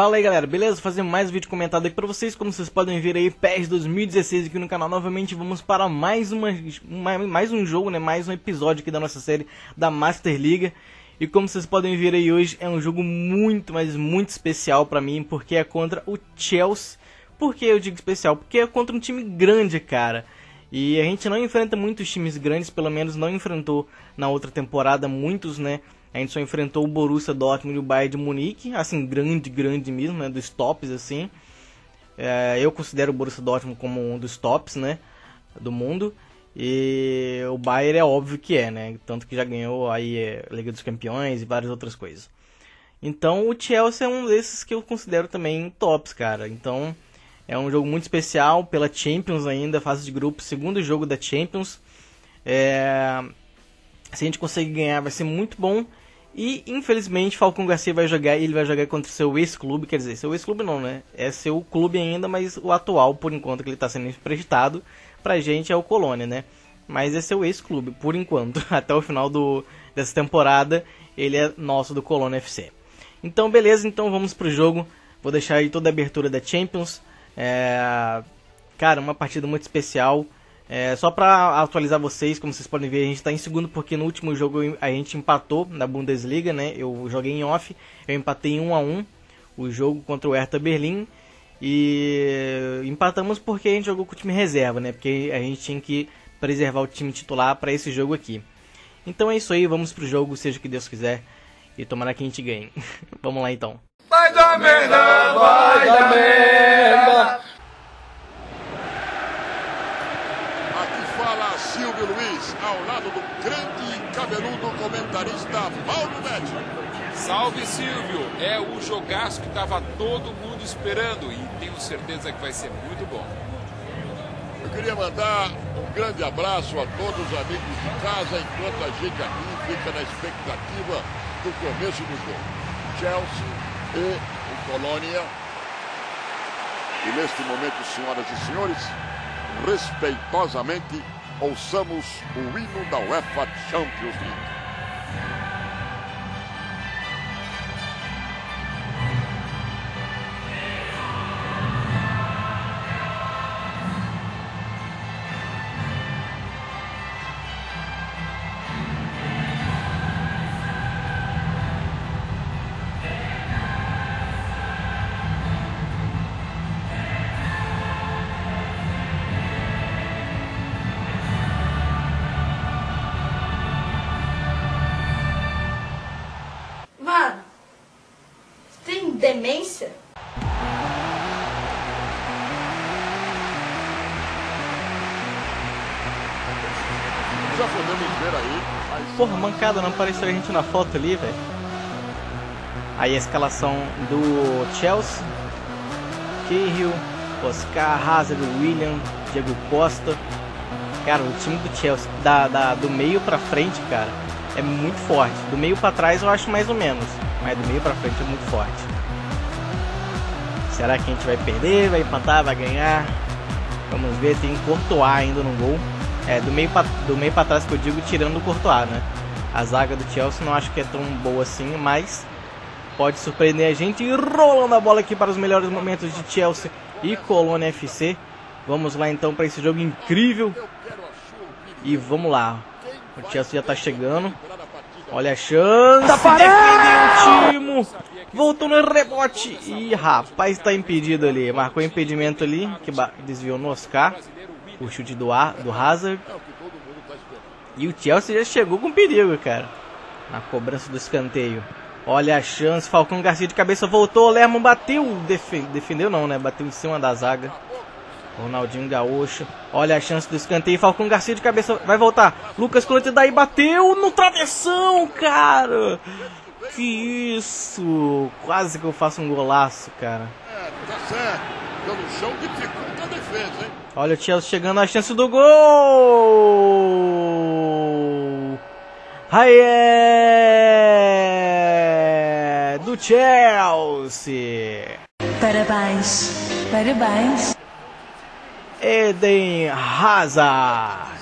Fala aí galera, beleza? Fazendo mais um vídeo comentado aqui pra vocês. Como vocês podem ver aí, PES 2016 aqui no canal. Novamente vamos para mais um jogo, né? Mais um episódio aqui da nossa série da Master League. E como vocês podem ver aí, hoje é um jogo muito, mas muito especial pra mim, porque é contra o Chelsea. Por que eu digo especial? Porque é contra um time grande, cara. E a gente não enfrenta muitos times grandes, pelo menos não enfrentou na outra temporada muitos, né? A gente só enfrentou o Borussia Dortmund e o Bayern de Munique, assim, grande mesmo, né, dos tops, assim. É, eu considero o Borussia Dortmund como um dos tops, né, do mundo. E o Bayern é óbvio que é, né, tanto que já ganhou aí a Liga dos Campeões e várias outras coisas. Então o Chelsea é um desses que eu considero também tops, cara. Então é um jogo muito especial pela Champions ainda, fase de grupo, segundo jogo da Champions. Se a gente conseguir ganhar vai ser muito bom. E infelizmente Falcão Garcia vai jogar, e ele vai jogar contra o seu ex-clube, quer dizer, seu ex-clube não, né? É seu clube ainda, mas o atual, por enquanto, que ele está sendo emprestado pra gente é o Colônia, né? Mas é seu ex-clube, por enquanto, até o final dessa temporada ele é nosso, do Colônia FC. Então beleza, então vamos pro jogo, vou deixar aí toda a abertura da Champions. Cara, uma partida muito especial. Só para atualizar vocês, como vocês podem ver, a gente está em segundo porque no último jogo a gente empatou na Bundesliga, né? Eu joguei em off, eu empatei em 1 a 1 o jogo contra o Hertha Berlim. E empatamos porque a gente jogou com o time reserva, né? Porque a gente tinha que preservar o time titular para esse jogo aqui. Então é isso aí, vamos pro jogo, seja o que Deus quiser. E tomara que a gente ganhe. Vamos lá então. Vai dar merda, vai dar merda. Silvio Luiz, ao lado do grande e cabeludo comentarista Paulo Neto. Salve Silvio, é o jogaço que estava todo mundo esperando e tenho certeza que vai ser muito bom. Eu queria mandar um grande abraço a todos os amigos de casa, enquanto a gente aqui fica na expectativa do começo do jogo. Chelsea e o Colônia. E neste momento, senhoras e senhores, respeitosamente, ouçamos o hino da UEFA Champions League. Demência? Já podemos ver aí. Mas... porra, mancada, não apareceu a gente na foto ali, velho. Aí a escalação do Chelsea: Cahill, Oscar, Hazard, William, Diego Costa. Cara, o time do Chelsea do meio pra frente, cara, é muito forte. Do meio pra trás eu acho mais ou menos, mas do meio pra frente é muito forte. Será que a gente vai perder, vai empatar, vai ganhar? Vamos ver, tem Courtois ainda no gol. Do meio pra trás que eu digo, tirando o Courtois, né? A zaga do Chelsea não acho que é tão boa assim, mas pode surpreender a gente. E rolando a bola aqui para os melhores momentos de Chelsea e Colônia FC. Vamos lá então para esse jogo incrível. E vamos lá. O Chelsea já tá chegando. Olha a chance, defendeu o Timo, voltou no rebote, e rapaz, tá impedido ali, marcou impedimento ali, que desviou no Oscar, o chute do Hazard, e o Chelsea já chegou com perigo, cara, na cobrança do escanteio. Olha a chance, Falcão Garcia de cabeça, voltou, Lerman bateu, defendeu não, né, bateu em cima da zaga. Ronaldinho Gaúcho, olha a chance do escanteio, Falcão Garcia de cabeça, vai voltar, Lucas Clotet daí bateu no travessão, cara, que isso, quase que eu faço um golaço, cara. Olha o Chelsea chegando, a chance do gol, aí é do Chelsea, parabéns, parabéns. Eden Hazard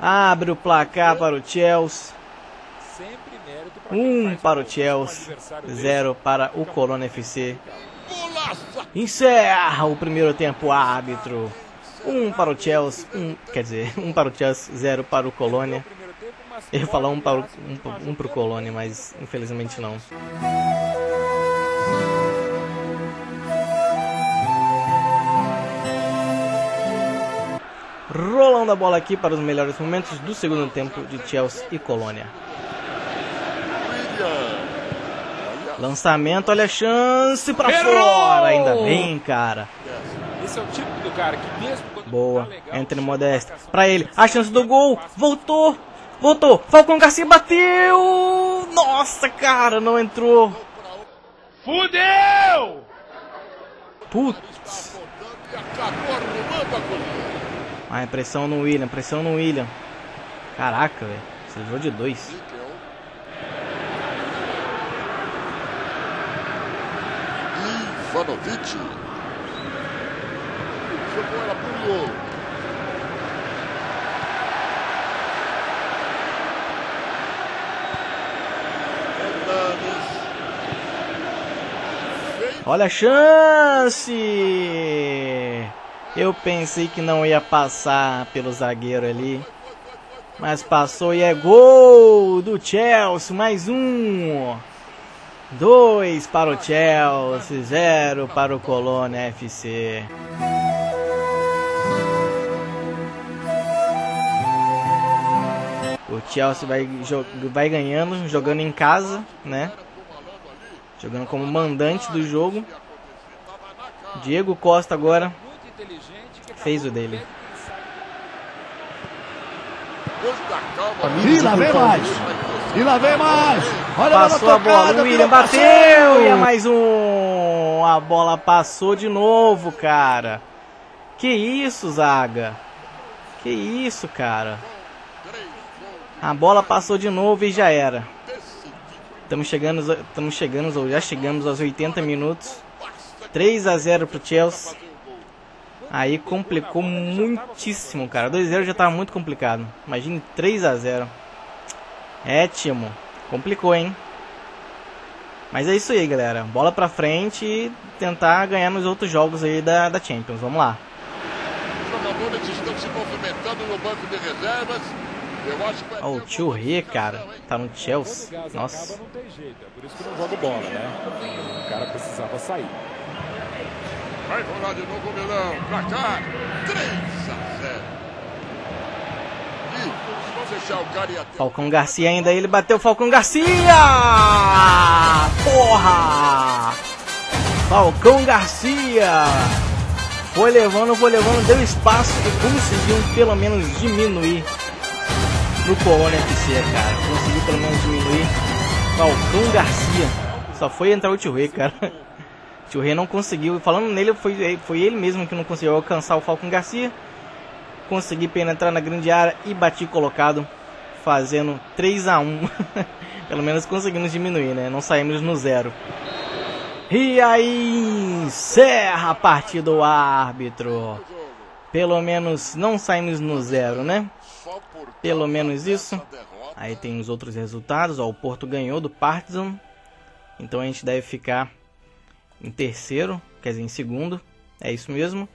abre o placar para o Chelsea. 1 para o Chelsea, 0 para o Colônia FC. Encerra o primeiro tempo, árbitro. 1 para o Chelsea, 1 para o Chelsea, 0 para o Colônia. Eu ia falar 1 para o Colônia, mas infelizmente não. Rolando a bola aqui para os melhores momentos do segundo tempo de Chelsea e Colônia. Lançamento, olha a chance para fora. Ainda bem, cara. Esse é o tipo do cara que mesmo quando boa, entra no modesto. Para ele, a chance do gol. Voltou, voltou. Falcão Garcia bateu. Nossa, cara, não entrou. Fudeu! Putz. Ah, pressão no William, pressão no William. Caraca, velho. Precisou de 2. Olha a chance! Eu pensei que não ia passar pelo zagueiro ali, mas passou e é gol do Chelsea. Mais 1, 2 para o Chelsea, 0 para o Colônia FC. O Chelsea vai ganhando, jogando em casa, né? Jogando como mandante do jogo. Diego Costa agora fez o dele. E lá vem mais! E lá vem mais! Olha, passou a bola, o William bateu! E é mais 1! A bola passou de novo, cara! Que isso, zaga! Que isso, cara! A bola passou de novo e já era. Já chegamos aos 80 minutos. 3-0 pro Chelsea. Aí complicou muitíssimo, cara. 2-0 já tava muito complicado. Imagine 3-0. É, Timo. Complicou, hein? Mas é isso aí, galera. Bola pra frente e tentar ganhar nos outros jogos aí da Champions. Vamos lá. Os jogadores estão se movimentando no banco de reservas. Ó, o Tio Rê, cara. Tá no Chelsea. Nossa. Por isso que não joga bola, né? O cara precisava sair. Vai rolar de novo o Milão, pra cá, 3-0. E vou deixar o cara ir até... Falcão Garcia ainda, ele bateu, Falcão Garcia! Porra! Falcão Garcia! Foi levando, deu espaço e conseguiu pelo menos diminuir no Colônia FC, cara. Conseguiu pelo menos diminuir. Falcão Garcia. Só foi entrar o Tio Rê, cara. O Rei não conseguiu, falando nele, foi ele mesmo que não conseguiu alcançar o Falcão Garcia. Consegui penetrar na grande área e bati colocado, fazendo 3-1. Pelo menos conseguimos diminuir, né? Não saímos no 0. E aí encerra a partida do árbitro. Pelo menos não saímos no 0, né? Pelo menos isso. Aí tem os outros resultados. Ó, o Porto ganhou do Partizan. Então a gente deve ficar... em terceiro, quer dizer, em segundo. É isso mesmo.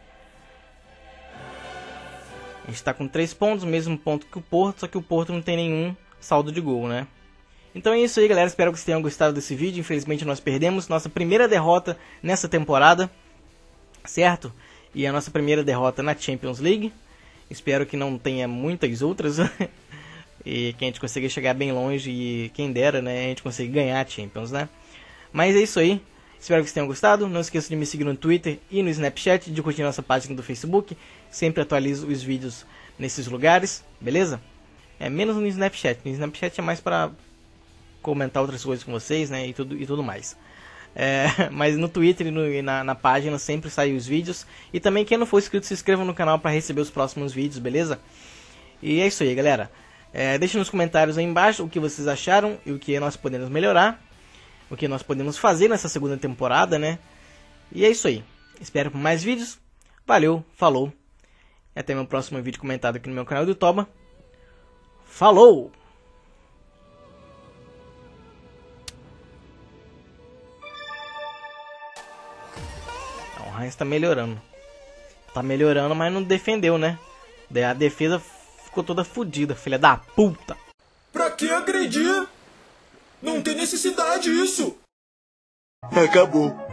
A gente está com 3 pontos, mesmo ponto que o Porto, só que o Porto não tem nenhum saldo de gol, né? Então é isso aí, galera. Espero que vocês tenham gostado desse vídeo. Infelizmente nós perdemos nossa primeira derrota nessa temporada, certo? E a nossa primeira derrota na Champions League. Espero que não tenha muitas outras. E que a gente consiga chegar bem longe e quem dera, né? A gente consiga ganhar a Champions, né? Mas é isso aí. Espero que vocês tenham gostado. Não esqueçam de me seguir no Twitter e no Snapchat, de curtir nossa página do Facebook. Sempre atualizo os vídeos nesses lugares, beleza? É menos no Snapchat. No Snapchat é mais para comentar outras coisas com vocês, né? E tudo mais. É, mas no Twitter e na página sempre saem os vídeos. E também quem não for inscrito, se inscreva no canal para receber os próximos vídeos, beleza? E é isso aí, galera. É, deixem nos comentários aí embaixo o que vocês acharam e o que nós podemos melhorar. O que nós podemos fazer nessa segunda temporada, né? E é isso aí. Espero por mais vídeos. Valeu, falou. E até meu próximo vídeo comentado aqui no meu canal do Toba. Falou! Heinz tá melhorando. Tá melhorando, mas não defendeu, né? Daí a defesa ficou toda fodida, filha da puta. Pra que agredir? Não tem necessidade disso. Acabou.